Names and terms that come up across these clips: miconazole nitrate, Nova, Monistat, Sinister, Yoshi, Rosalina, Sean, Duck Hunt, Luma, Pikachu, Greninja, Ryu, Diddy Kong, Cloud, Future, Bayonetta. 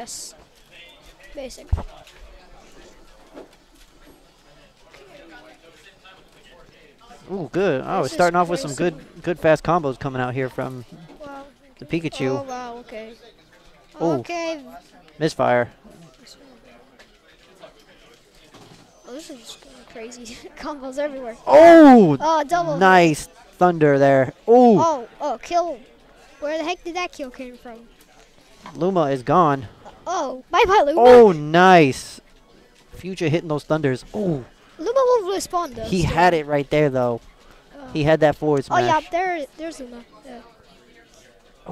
guess. Basic. Okay. Ooh, good. Oh, it's starting off with some good fast combos coming out here from the Pikachu. Oh, wow, okay. Ooh. Okay. Misfire. Oh, this is just crazy. Combos everywhere. Oh! Oh, double. Nice thunder there. Ooh. Oh, oh, kill. Where the heck did that kill come from? Luma is gone. Oh, bye-bye, Luma. Oh, nice. Future hitting those thunders. Ooh. Luma will respond, though. He had it right there, though. He had that forward smash. Oh, yeah, there's Luma. Yeah.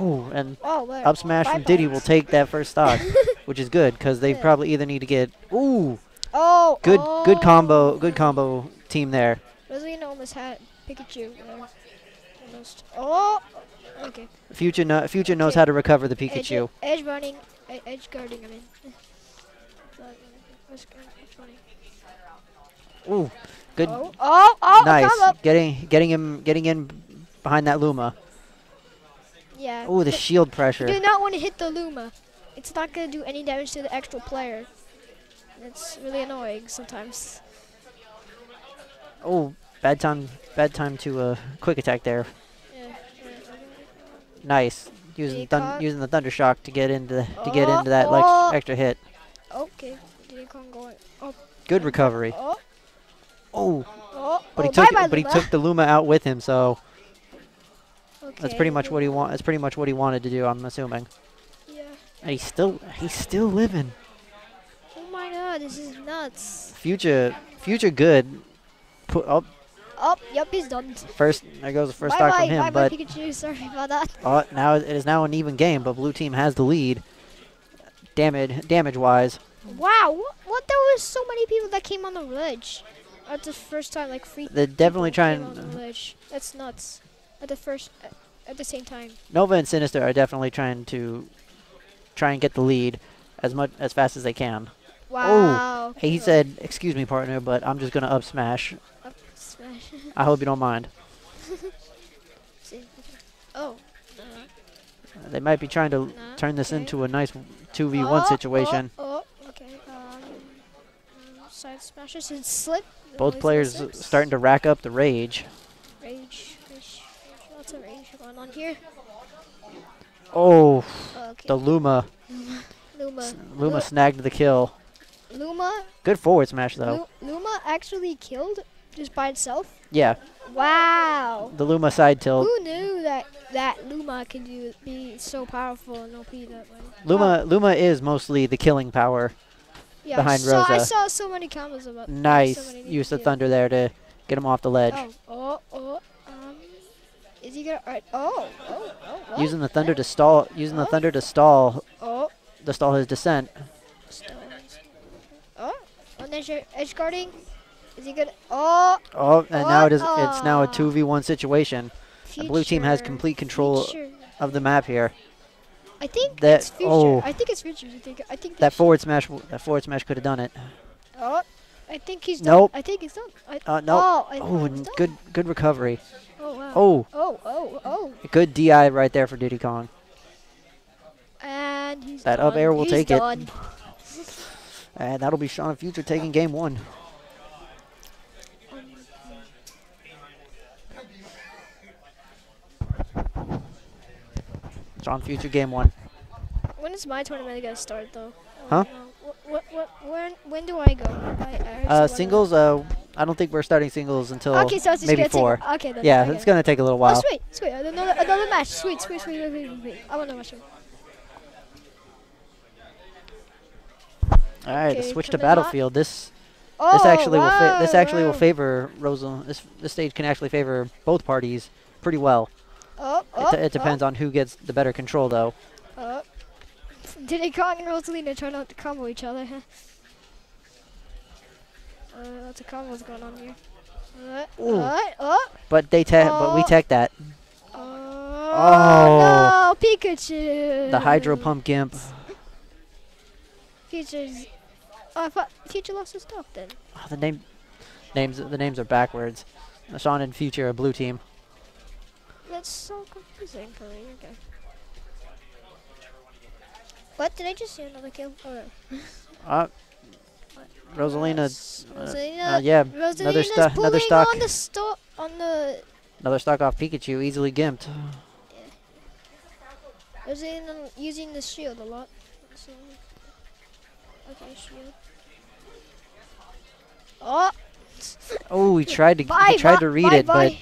Ooh, and up smash from Diddy will take that first stock, which is good, because they probably either need to get... Ooh. Oh. Good, good combo. Good combo team there. Rosalina almost had Pikachu. Almost. Oh. Okay. Future knows how to recover the Pikachu. Edge running. Edge guarding, I mean. Ooh, good. Oh, oh, oh, nice. Getting in behind that Luma. Yeah. Ooh, the shield pressure. You do not want to hit the Luma. It's not gonna do any damage to the actual player. It's really annoying sometimes. Oh, bad time to quick attack there. Yeah. Nice. Using the thunder shock to get into that extra hit. Okay. Diddy Kong going up. Good recovery. Oh. Oh. Oh. But he took the Luma out with him, so that's pretty much what he That's pretty much what he wanted to do, I'm assuming. Yeah. And he's still living. Oh my God, this is nuts. Future good. Put up. Oh, yep, he's done. First, there goes the first stock from him. But Pikachu, sorry about that. Now it is an even game, but blue team has the lead. Damage wise. Wow, what? There was so many people that came on the ledge. At the first time, like free. They're definitely trying. On the ledge. That's nuts. At the same time. Nova and Sinister are definitely trying to get the lead as fast as they can. Wow. Oh, he said, "Excuse me, partner, but I'm just gonna up smash." I hope you don't mind. Oh. They might be trying to turn this into a nice 2v1 situation. Oh, okay. Side smashes and slip. Both players starting to rack up the rage. Rage. Lots of rage going on here. Oh, okay. The Luma. Luma snagged the kill. Luma. Good forward smash though. Luma actually killed. Just by itself? Yeah. Wow. The Luma side tilt. Who knew that Luma could be so powerful and OP that way? Luma is mostly the killing power behind Rosa. I saw so many comments about that. Nice use of thunder there to get him off the ledge. Is he gonna? Using the thunder to stall. Using the thunder to stall. To stall his descent. And there's your edge guarding. Is he gonna? And now it's now a 2v1 situation. The blue team has complete control of the map here. I think it's Future. I think it's Future. I think that forward smash. That forward smash could have done it. Oh, I think he's done. Nope. I think he's done. Nope. Oh, good recovery. Oh wow. Good DI right there for Diddy Kong. And he's that up air will take it. And that'll be Sean and Future taking game one. On Future game one. When is my tournament gonna start though? Huh? When do I go? Singles. I don't think we're starting singles until maybe 4. Okay. Then yeah, it's gonna take a little while. Oh, sweet. Another match. Sweet. I want another match. All right, let's switch to Battlefield. This actually will will favor Rosalina. This stage can actually favor both parties pretty well. It depends on who gets the better control, though. Diddy Kong and Rosalina try not to combo each other. Lots of combos going on here. But they but we tech that. Oh no, Pikachu! The Hydro Pump Gimp. Future's. I thought Future lost his stuff then. Oh, the names are backwards. Sean and Future are blue team. That's so confusing for me. Okay. What? Did I just see another kill? Or Rosalina. Yeah. Another stock. Another stock off Pikachu, easily gimped. Yeah. Rosalina using the shield a lot. Okay, shield. Oh. Oh, he tried to read it, but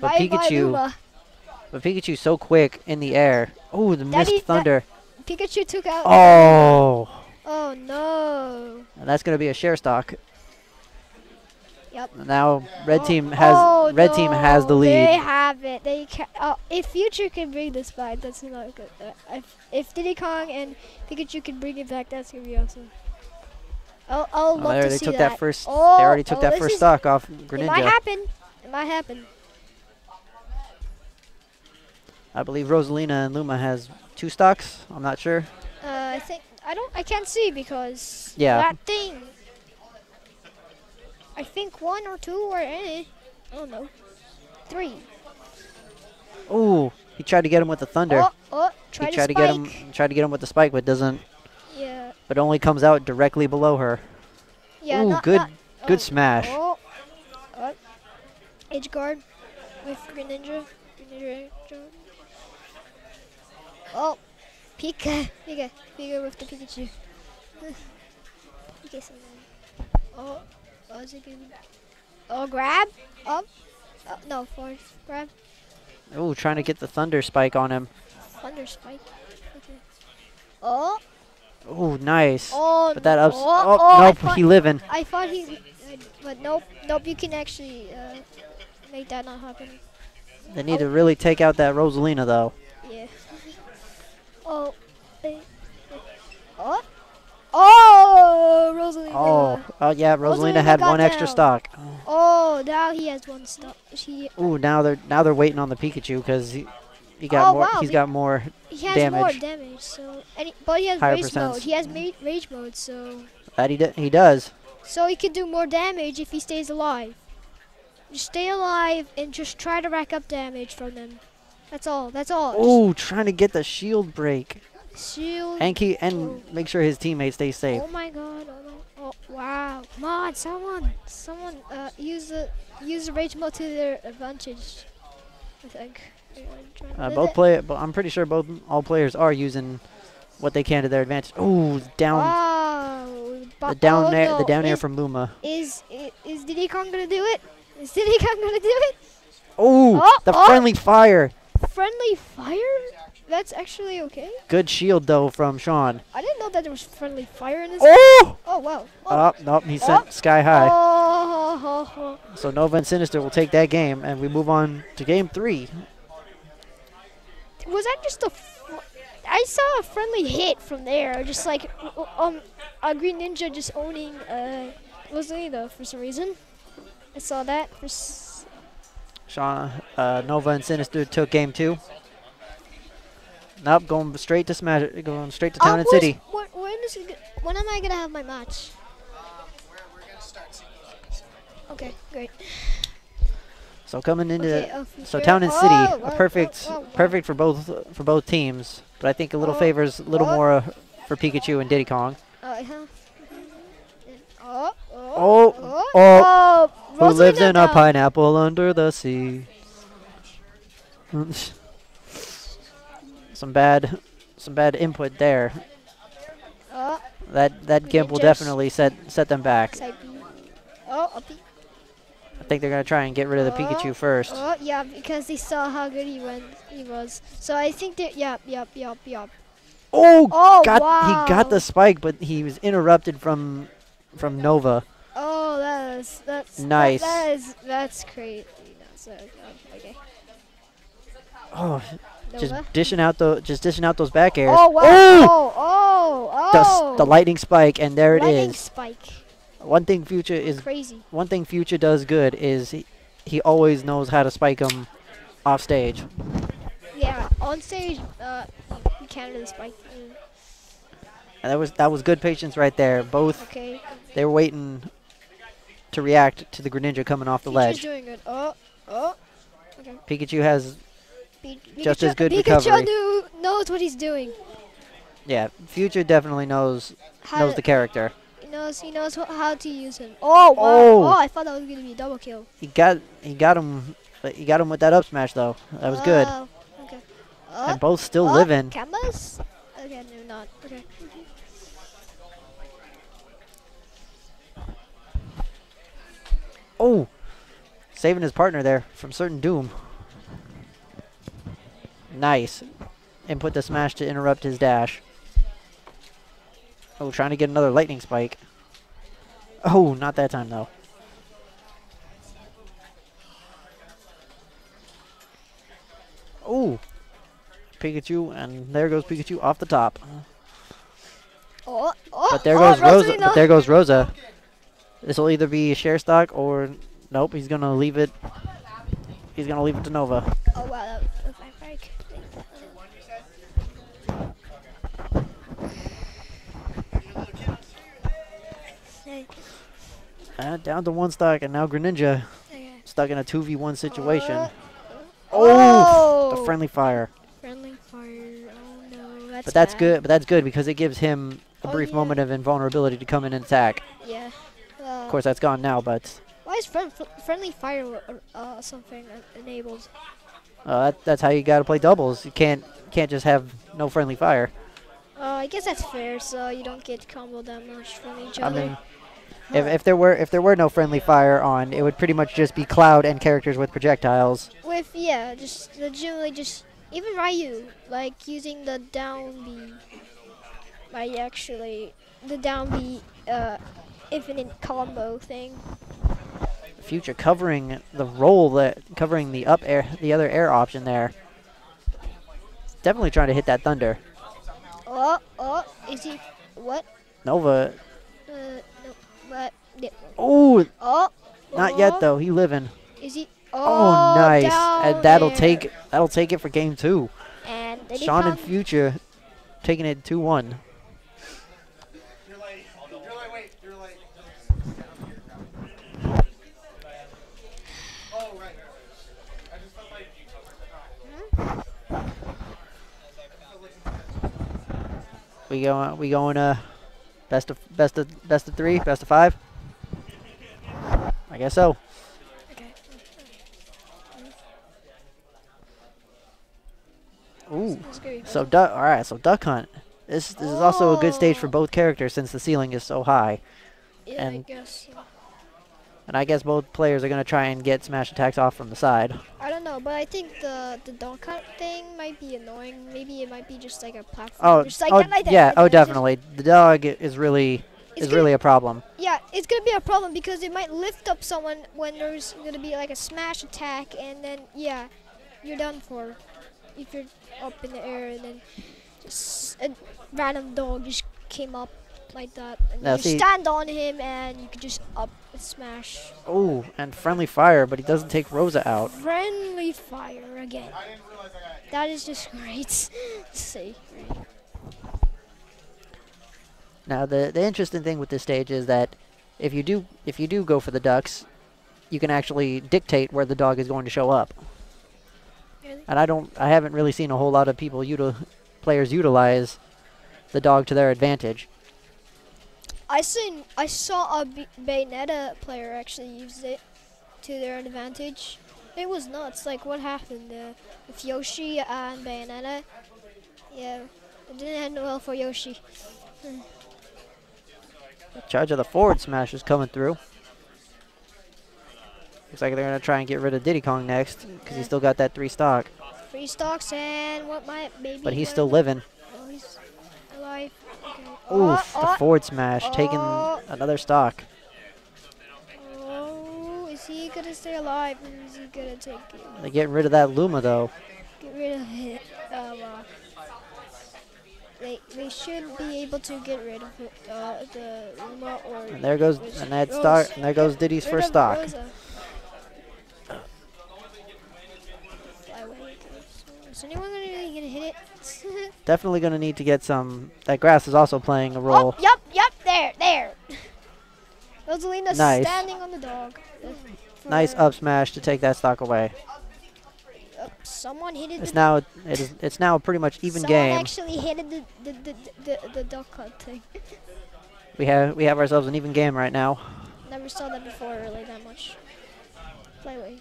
Pikachu's so quick in the air. Oh, the missed thunder. Pikachu took out. Oh. Oh no. And that's gonna be a share stock. Yep. Now red team has the lead. They have it. They can. If Future can bring this back, that's not good. If Diddy Kong and Pikachu can bring it back, that's gonna be awesome. I'll love to see that. They already took that first stock off Greninja. It might happen. It might happen. I believe Rosalina and Luma has 2 stocks. I'm not sure. I think I can't see because that thing. I think 1 or 2 or any. I don't know. 3. Oh, he tried to get him with the thunder. Tried to get him with the spike, but doesn't. Yeah. But only comes out directly below her. Yeah. Ooh, good smash. Oh. Edge guard with Greninja. Oh, Pika with the Pikachu. Oh, is it gonna be? Oh, grab up. Oh, no, forward grab. Oh, trying to get the thunder spike on him. Thunder spike. Okay. Oh. Oh, nice. Oh, but that ups. Oh, nope, he living. I thought he, but nope. You can actually make that not happen. They need to really take out that Rosalina, though. Yeah. Oh. Oh. Oh, Rosalina. Oh. Oh, yeah. Rosalina had 1 extra stock. Oh, now he has 1 stock. Ooh, now they're waiting on the Pikachu because he got more. Wow. He's got more. He has more damage. So, but he has rage mode. He has rage mode, so. That he does. So he can do more damage if he stays alive. Just stay alive and just try to rack up damage from them. That's all. That's all. Oh, trying to get the shield break. Shield. And make sure his teammates stay safe. Oh my God. Oh, wow. Come on, someone, use the rage mode to their advantage. I think. I'm pretty sure all players are using what they can to their advantage. Ooh, down. Oh, the down air from Luma. Is Diddy Kong gonna do it? Is Diddy Kong gonna do it? Ooh, the friendly fire. Friendly fire? That's actually okay. Good shield though from Sean. I didn't know that there was friendly fire in this. Oh! Oh wow. Oh, nope, he sent sky high. So Nova and Sinister will take that game, and we move on to game 3. Was that just a? I saw a friendly hit from there, just like a Greninja just owning Rosalina for some reason. I saw that. Nova and Sinister took game 2. Nope, going straight to smash. Going straight to town and city. When am I gonna have my match? We're gonna start soon. Okay, great. So coming into town and city, perfect for both teams. But I think a little favors a little more for Pikachu and Diddy Kong. Who lives in a pineapple under the sea? some bad input there. That gimp will definitely set them back. I think they're gonna try and get rid of the Pikachu first. Oh yeah, because they saw how good he was. So I think that yep. Oh, wow. He got the spike, but he was interrupted from Nova. Oh, that's nice. That's crazy. So, okay. Oh, just dishing out those back airs. Oh wow! The lightning spike, and there it is. Lightning spike. One thing Future does good is he always knows how to spike them off stage. Yeah, on stage, you can't really spike. And that was good patience right there. They were waiting to react to the Greninja coming off the ledge. Pikachu's doing good. Okay. Pikachu has just as good recovery. Pikachu knows what he's doing. Yeah, Future definitely knows the character. He knows how to use him. Oh, wow. Oh, I thought that was gonna be a double kill. He got him with that up smash though. That was good. Okay. And both still living. Canvas? Okay, no, not. Okay. Oh, saving his partner there from certain doom. Nice. And put the smash to interrupt his dash. Oh, trying to get another lightning spike. Oh, not that time though. Oh, Pikachu, and there goes Pikachu off the top. But there goes Rosa. But there goes Rosa. This will either be share stock or nope. He's gonna leave it. He's gonna leave it to Nova. Oh wow, that was my break. Down to one stock, and now Greninja stuck in a 2v1 situation. Oh, the friendly fire. Friendly fire. Oh no, that's but that's bad. Good. But that's good because it gives him a brief moment of invulnerability to come in and attack. Yeah. Of course, that's gone now, but... Why is friendly fire something enabled? That's how you gotta play doubles. You can't just have no friendly fire. I guess that's fair, so you don't get comboed that much from each other. I mean, if there were no friendly fire on, it would pretty much just be Cloud and characters with projectiles. With, yeah, just legitimately just... Even Ryu, like, using the down B. Like, actually, the down B... infinite combo thing. Future covering the roll, covering the up air, the other air option there. Definitely trying to hit that thunder. Is he what? Nova. No, but yeah. Not yet though. He living. Is he? Oh, nice. And that'll take it for game two. And Sean and Future taking it 2-1. We going best of 3, best of 5. I guess so. Okay. Ooh. So Duck Hunt. This is also a good stage for both characters since the ceiling is so high. Yeah, and I guess so. And I guess both players are gonna try and get smash attacks off from the side. I don't know, but I think the Duck Hunt thing might be annoying. Maybe it might be just like a platform. Definitely. The dog is really a problem. Yeah, it's gonna be a problem because it might lift up someone when there's gonna be like a smash attack, and then yeah, you're done for. If you're up in the air and then just a random dog just came up like that, and you stand on him and you can just up smash. Oh, and friendly fire, but he doesn't take Rosa out. Friendly fire again. That is just great. See. Now the interesting thing with this stage is that if you do go for the ducks, you can actually dictate where the dog is going to show up. Really? And I haven't really seen a whole lot of players utilize the dog to their advantage. I saw a Bayonetta player actually use it to their advantage. It was nuts. Like, what happened there with Yoshi and Bayonetta? Yeah, it didn't end well for Yoshi. The charge of the forward smash is coming through. Looks like they're gonna try and get rid of Diddy Kong next because he's still got that 3 stock. 3 stocks and what might maybe. But he's still living. Oh, he's alive. Oof, the forward smash, taking another stock. Oh, is he going to stay alive or is he going to take it? They're getting rid of that Luma, though. Get rid of it. They should be able to get rid of it, the Luma or... And there goes, and there goes Diddy's first stock. Is anyone really gonna hit it? Definitely gonna need to get some. That grass is also playing a role. Oh, yep, there. Rosalina standing on the dog. Nice up smash to take that stock away. Someone hit it. It's now a pretty much even game. Someone actually hit the duck hunt thing. We have ourselves an even game right now. Never saw that before really that much. Play away.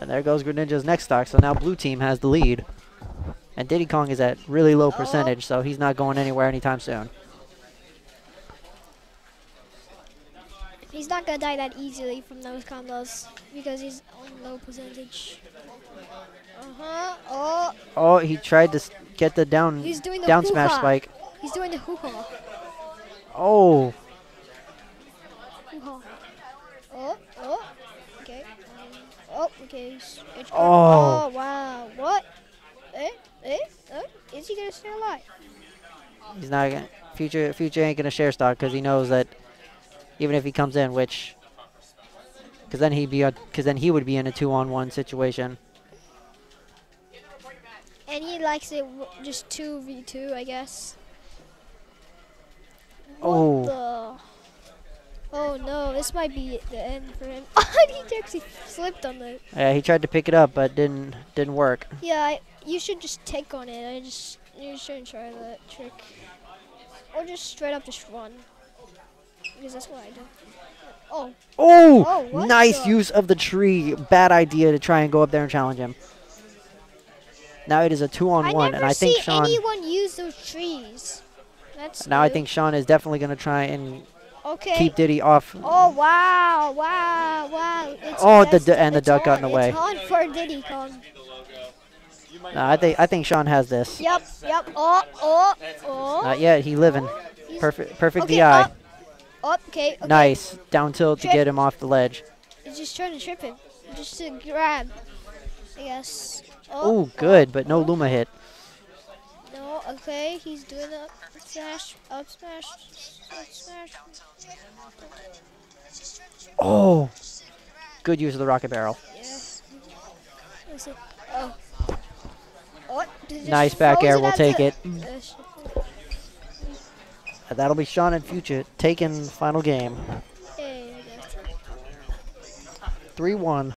And there goes Greninja's next stock. So now blue team has the lead. And Diddy Kong is at really low percentage, so he's not going anywhere anytime soon. He's not going to die that easily from those combos because he's on low percentage. Oh, he tried to get the down smash spike. He's doing the hoo-ha. Oh. Hoo-ha. Oh. Okay. Okay. Oh, wow. What? Is he gonna stay alive? He's not gonna. Future ain't gonna share stock because he knows that even if he comes in, because then he would be in a 2-on-1 situation. And he likes it just 2v2, I guess. Oh no, this might be the end for him. He actually slipped on that. Yeah, he tried to pick it up, but didn't work. Yeah. You should just take on it. You shouldn't try that trick, or just straight up just run, because that's what I do. Oh! Nice use of the tree. Bad idea to try and go up there and challenge him. Now it is a 2-on-1, and I think Sean. I never see anyone use those trees. That's now new. I think Sean is definitely going to try and keep Diddy off. Oh wow! And the duck got in the way. It's on for Diddy Kong. No, I think Sean has this. Yep. Oh. Not yet. He's living. Perfect DI. Okay. Nice. Down tilt to get him off the ledge. He's just trying to trip him. Just to grab, I guess. Oh, good, but no Luma hit. No, okay. He's doing the up smash. Oh. Good use of the rocket barrel. Yeah. Oh. Nice back air, we'll take it. That'll be Sean and Future taking final game. 3-1.